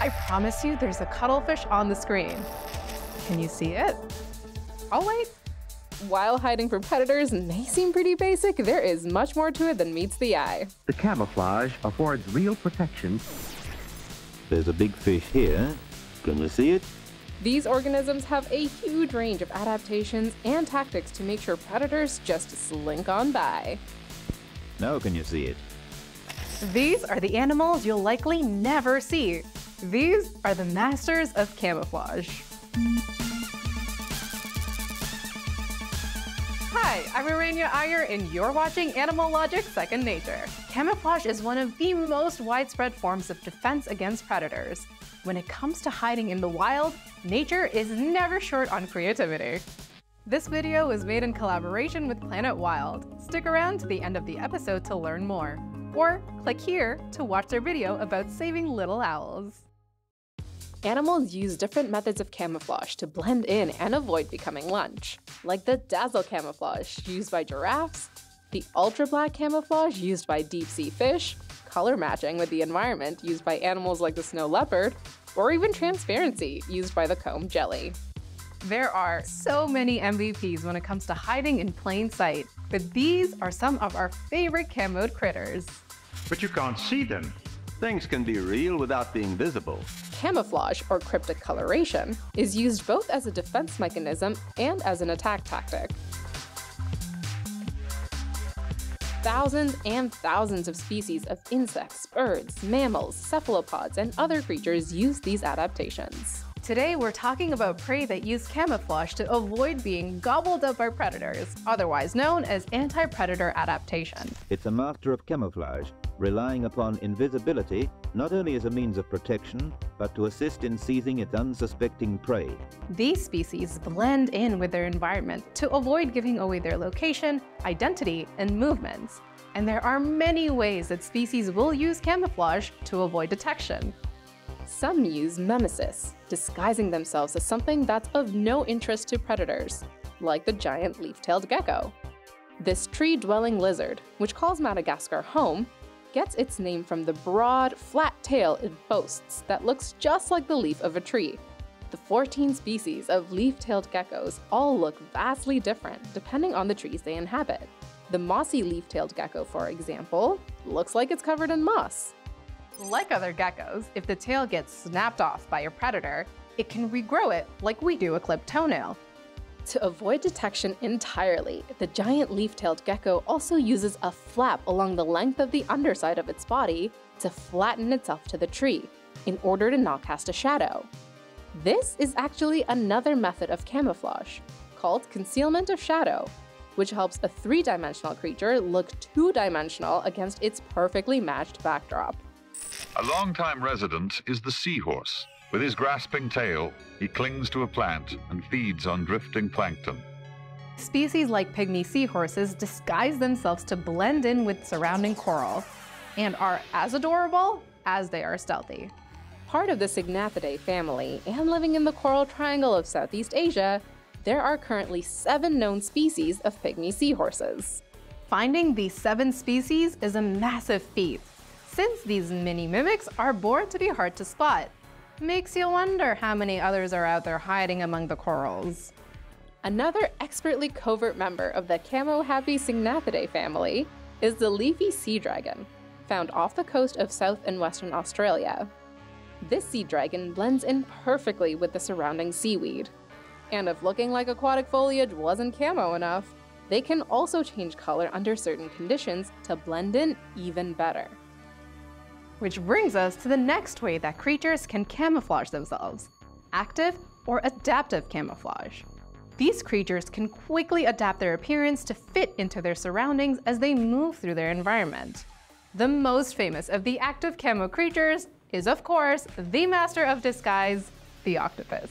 I promise you there's a cuttlefish on the screen. Can you see it? I'll wait. While hiding from predators may seem pretty basic, there is much more to it than meets the eye. The camouflage affords real protection. There's a big fish here. Can you see it? These organisms have a huge range of adaptations and tactics to make sure predators just slink on by. Now can you see it? These are the animals you'll likely never see. These are the masters of camouflage. Hi, I'm Aranya Iyer, and you're watching Animal Logic Second Nature. Camouflage is one of the most widespread forms of defense against predators. When it comes to hiding in the wild, nature is never short on creativity. This video was made in collaboration with Planet Wild. Stick around to the end of the episode to learn more. Or click here to watch their video about saving little owls. Animals use different methods of camouflage to blend in and avoid becoming lunch, like the dazzle camouflage used by giraffes, the ultra-black camouflage used by deep-sea fish, color matching with the environment used by animals like the snow leopard, or even transparency used by the comb jelly. There are so many MVPs when it comes to hiding in plain sight, but these are some of our favorite camoed critters. But you can't see them. Things can be real without being visible. Camouflage, or cryptic coloration, is used both as a defense mechanism and as an attack tactic. Thousands and thousands of species of insects, birds, mammals, cephalopods, and other creatures use these adaptations. Today, we're talking about prey that use camouflage to avoid being gobbled up by predators, otherwise known as anti-predator adaptation. It's a master of camouflage, relying upon invisibility not only as a means of protection, but to assist in seizing its unsuspecting prey. These species blend in with their environment to avoid giving away their location, identity, and movements. And there are many ways that species will use camouflage to avoid detection. Some use mimesis, disguising themselves as something that's of no interest to predators, like the giant leaf-tailed gecko. This tree-dwelling lizard, which calls Madagascar home, gets its name from the broad, flat tail it boasts that looks just like the leaf of a tree. The 14 species of leaf-tailed geckos all look vastly different depending on the trees they inhabit. The mossy leaf-tailed gecko, for example, looks like it's covered in moss. Like other geckos, if the tail gets snapped off by a predator, it can regrow it like we do a clipped toenail. To avoid detection entirely, the giant leaf-tailed gecko also uses a flap along the length of the underside of its body to flatten itself to the tree in order to not cast a shadow. This is actually another method of camouflage called concealment of shadow, which helps a three-dimensional creature look two-dimensional against its perfectly matched backdrop. A long-time resident is the seahorse. With his grasping tail, he clings to a plant and feeds on drifting plankton. Species like pygmy seahorses disguise themselves to blend in with surrounding coral and are as adorable as they are stealthy. Part of the Syngnathidae family and living in the coral triangle of Southeast Asia, there are currently 7 known species of pygmy seahorses. Finding these 7 species is a massive feat, since these mini mimics are born to be hard to spot. Makes you wonder how many others are out there hiding among the corals. Another expertly covert member of the camo-happy Syngnathidae family is the leafy sea dragon, found off the coast of South and Western Australia. This sea dragon blends in perfectly with the surrounding seaweed. And if looking like aquatic foliage wasn't camo enough, they can also change color under certain conditions to blend in even better. Which brings us to the next way that creatures can camouflage themselves, active or adaptive camouflage. These creatures can quickly adapt their appearance to fit into their surroundings as they move through their environment. The most famous of the active camo creatures is, of course, the master of disguise, the octopus.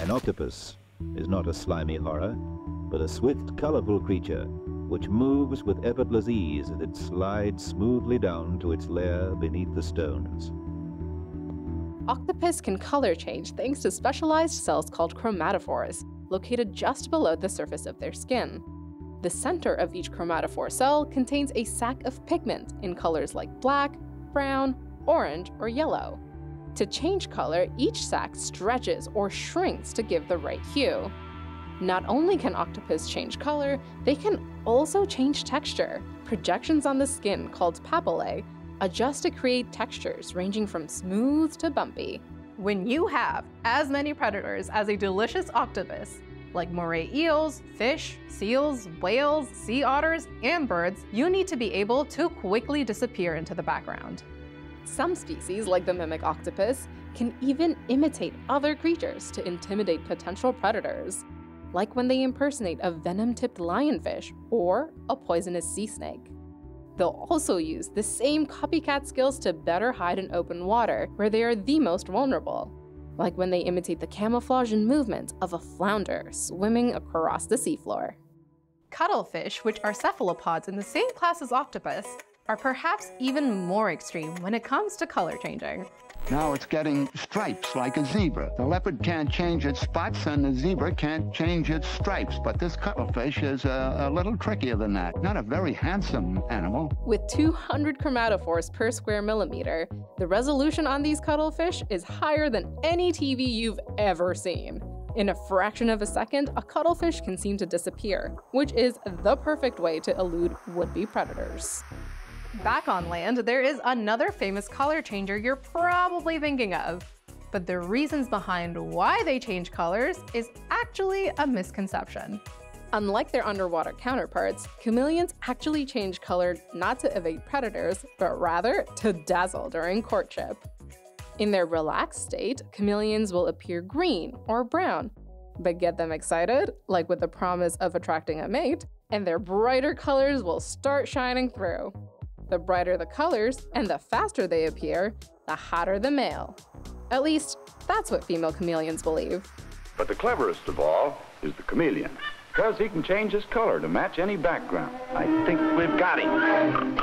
An octopus is not a slimy horror, but a swift, colorful creature which moves with effortless ease as it slides smoothly down to its lair beneath the stones. Octopus can color change thanks to specialized cells called chromatophores, located just below the surface of their skin. The center of each chromatophore cell contains a sac of pigment in colors like black, brown, orange, or yellow. To change color, each sac stretches or shrinks to give the right hue. Not only can octopus change color, they can also change texture. Projections on the skin, called papillae, adjust to create textures ranging from smooth to bumpy. When you have as many predators as a delicious octopus, like moray eels, fish, seals, whales, sea otters, and birds, you need to be able to quickly disappear into the background. Some species, like the mimic octopus, can even imitate other creatures to intimidate potential predators, like when they impersonate a venom-tipped lionfish or a poisonous sea snake. They'll also use the same copycat skills to better hide in open water, where they are the most vulnerable, like when they imitate the camouflage and movement of a flounder swimming across the seafloor. Cuttlefish, which are cephalopods in the same class as octopus, are perhaps even more extreme when it comes to color changing. Now it's getting stripes like a zebra. The leopard can't change its spots and the zebra can't change its stripes, but this cuttlefish is a little trickier than that. Not a very handsome animal. With 200 chromatophores per square millimeter, the resolution on these cuttlefish is higher than any TV you've ever seen. In a fraction of a second, a cuttlefish can seem to disappear, which is the perfect way to elude would-be predators. Back on land, there is another famous color changer you're probably thinking of. But the reasons behind why they change colors is actually a misconception. Unlike their underwater counterparts, chameleons actually change color not to evade predators, but rather to dazzle during courtship. In their relaxed state, chameleons will appear green or brown, but get them excited, like with the promise of attracting a mate, and their brighter colors will start shining through. The brighter the colors and the faster they appear, the hotter the male. At least, that's what female chameleons believe. But the cleverest of all is the chameleon, because he can change his color to match any background. I think we've got him.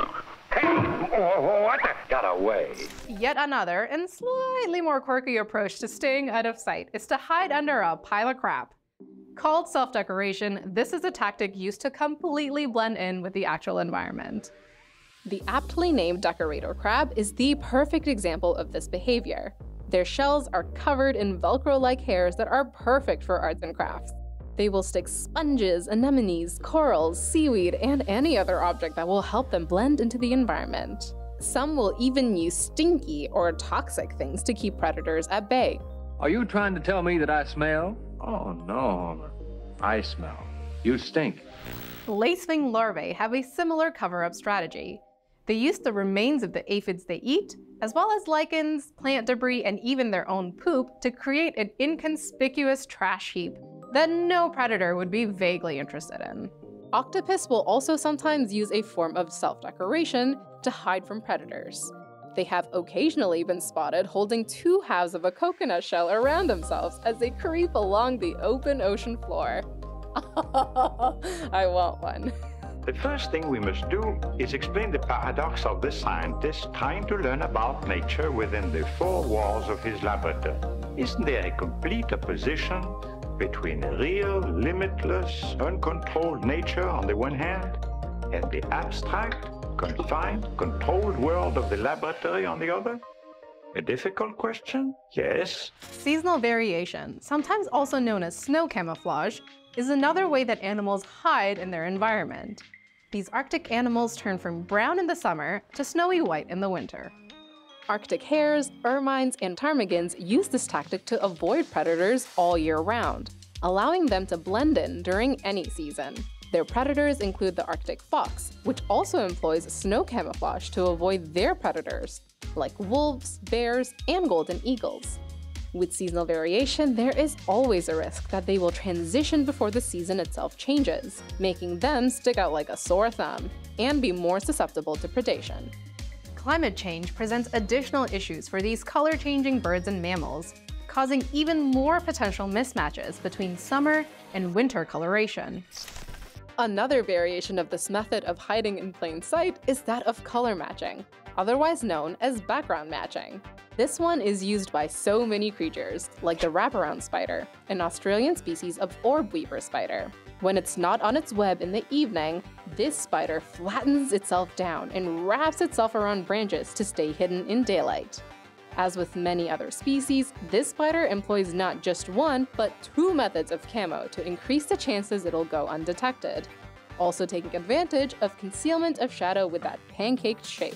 Hey! Oh, what the? Got away. Yet another and slightly more quirky approach to staying out of sight is to hide under a pile of crap. Called self-decoration, this is a tactic used to completely blend in with the actual environment. The aptly named decorator crab is the perfect example of this behavior. Their shells are covered in Velcro-like hairs that are perfect for arts and crafts. They will stick sponges, anemones, corals, seaweed, and any other object that will help them blend into the environment. Some will even use stinky or toxic things to keep predators at bay. Are you trying to tell me that I smell? Oh no, I smell. You stink. Lacewing larvae have a similar cover-up strategy. They use the remains of the aphids they eat, as well as lichens, plant debris, and even their own poop to create an inconspicuous trash heap that no predator would be vaguely interested in. Octopus will also sometimes use a form of self-decoration to hide from predators. They have occasionally been spotted holding two halves of a coconut shell around themselves as they creep along the open ocean floor. I want one. The first thing we must do is explain the paradox of the scientist trying to learn about nature within the four walls of his laboratory. Isn't there a complete opposition between real, limitless, uncontrolled nature on the one hand, and the abstract, confined, controlled world of the laboratory on the other? A difficult question? Yes. Seasonal variation, sometimes also known as snow camouflage, is another way that animals hide in their environment. These Arctic animals turn from brown in the summer to snowy white in the winter. Arctic hares, ermines, and ptarmigans use this tactic to avoid predators all year round, allowing them to blend in during any season. Their predators include the Arctic fox, which also employs snow camouflage to avoid their predators, like wolves, bears, and golden eagles. With seasonal variation, there is always a risk that they will transition before the season itself changes, making them stick out like a sore thumb and be more susceptible to predation. Climate change presents additional issues for these color-changing birds and mammals, causing even more potential mismatches between summer and winter coloration. Another variation of this method of hiding in plain sight is that of color matching, otherwise known as background matching. This one is used by so many creatures, like the wraparound spider, an Australian species of orb weaver spider. When it's not on its web in the evening, this spider flattens itself down and wraps itself around branches to stay hidden in daylight. As with many other species, this spider employs not just one, but two methods of camo to increase the chances it'll go undetected, also taking advantage of concealment of shadow with that pancaked shape.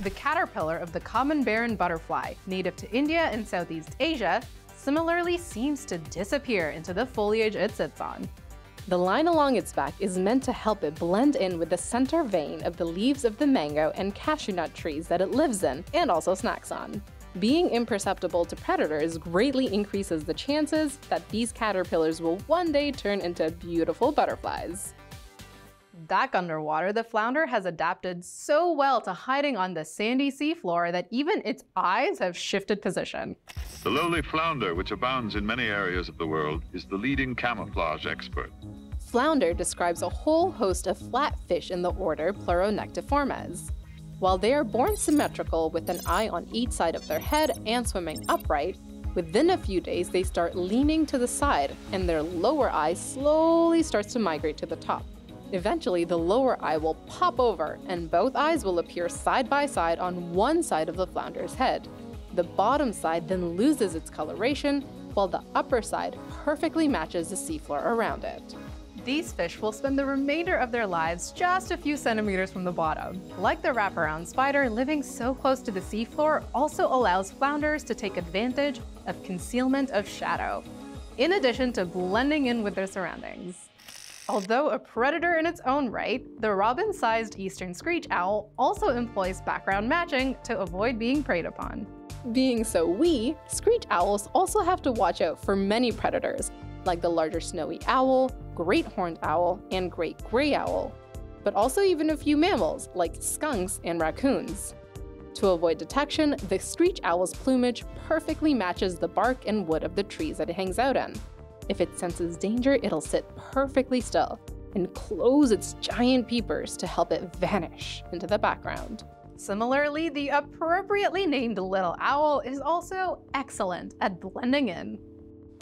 The caterpillar of the common barren butterfly, native to India and Southeast Asia, similarly seems to disappear into the foliage it sits on. The line along its back is meant to help it blend in with the center vein of the leaves of the mango and cashew nut trees that it lives in and also snacks on. Being imperceptible to predators greatly increases the chances that these caterpillars will one day turn into beautiful butterflies. Back underwater, the flounder has adapted so well to hiding on the sandy seafloor that even its eyes have shifted position. The lowly flounder, which abounds in many areas of the world, is the leading camouflage expert. Flounder describes a whole host of flatfish in the order Pleuronectiformes. While they are born symmetrical with an eye on each side of their head and swimming upright, within a few days they start leaning to the side and their lower eye slowly starts to migrate to the top. Eventually, the lower eye will pop over and both eyes will appear side by side on one side of the flounder's head. The bottom side then loses its coloration, while the upper side perfectly matches the seafloor around it. These fish will spend the remainder of their lives just a few centimeters from the bottom. Like the wraparound spider, living so close to the seafloor also allows flounders to take advantage of concealment of shadow, in addition to blending in with their surroundings. Although a predator in its own right, the robin-sized eastern screech owl also employs background matching to avoid being preyed upon. Being so wee, screech owls also have to watch out for many predators, like the larger snowy owl, great horned owl, and great gray owl, but also even a few mammals like skunks and raccoons. To avoid detection, the screech owl's plumage perfectly matches the bark and wood of the trees that it hangs out in. If it senses danger, it'll sit perfectly still and close its giant peepers to help it vanish into the background. Similarly, the appropriately named little owl is also excellent at blending in.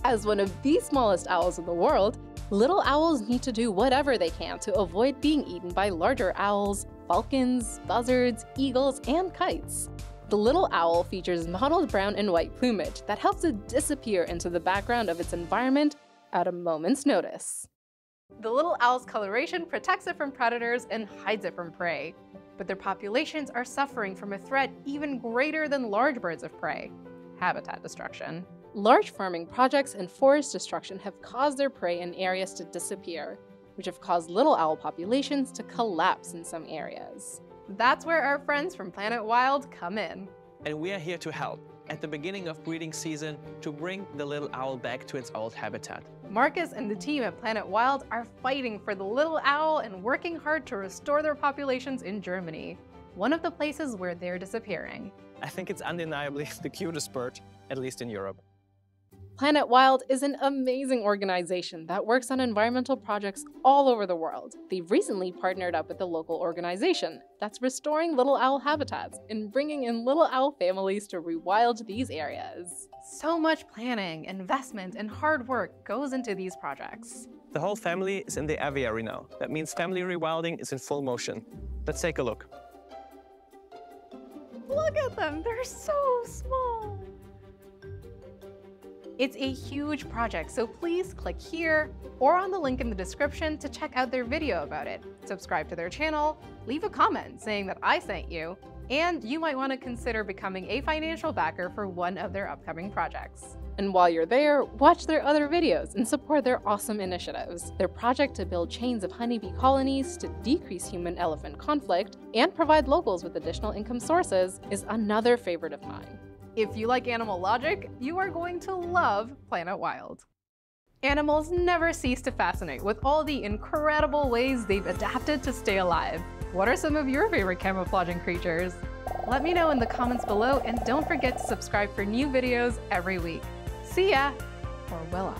As one of the smallest owls in the world, little owls need to do whatever they can to avoid being eaten by larger owls, falcons, buzzards, eagles, and kites. The little owl features mottled brown and white plumage that helps it disappear into the background of its environment at a moment's notice. The little owl's coloration protects it from predators and hides it from prey, but their populations are suffering from a threat even greater than large birds of prey: habitat destruction. Large farming projects and forest destruction have caused their prey and areas to disappear, which have caused little owl populations to collapse in some areas. That's where our friends from Planet Wild come in. And we are here to help at the beginning of breeding season to bring the little owl back to its old habitat. Marcus and the team at Planet Wild are fighting for the little owl and working hard to restore their populations in Germany, one of the places where they're disappearing. I think it's undeniably the cutest bird, at least in Europe. Planet Wild is an amazing organization that works on environmental projects all over the world. They've recently partnered up with a local organization that's restoring little owl habitats and bringing in little owl families to rewild these areas. So much planning, investment, and hard work goes into these projects. The whole family is in the aviary now. That means family rewilding is in full motion. Let's take a look. Look at them, they're so small. It's a huge project, so please click here or on the link in the description to check out their video about it, subscribe to their channel, leave a comment saying that I sent you, and you might want to consider becoming a financial backer for one of their upcoming projects. And while you're there, watch their other videos and support their awesome initiatives. Their project to build chains of honeybee colonies to decrease human-elephant conflict and provide locals with additional income sources is another favorite of mine. If you like Animal Logic, you are going to love Planet Wild. Animals never cease to fascinate with all the incredible ways they've adapted to stay alive. What are some of your favorite camouflaging creatures? Let me know in the comments below, and don't forget to subscribe for new videos every week. See ya, or will I?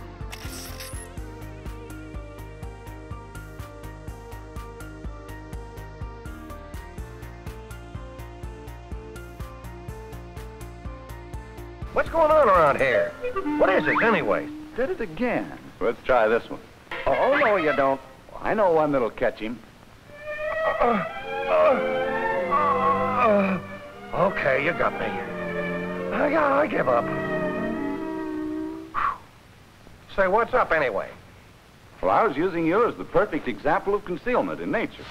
What's going on around here? What is it, anyway? Did it again. Let's try this one. Oh, no, you don't. I know one that'll catch him. Okay, you got me. I give up. Whew. Say, what's up anyway? Well, I was using you as the perfect example of concealment in nature.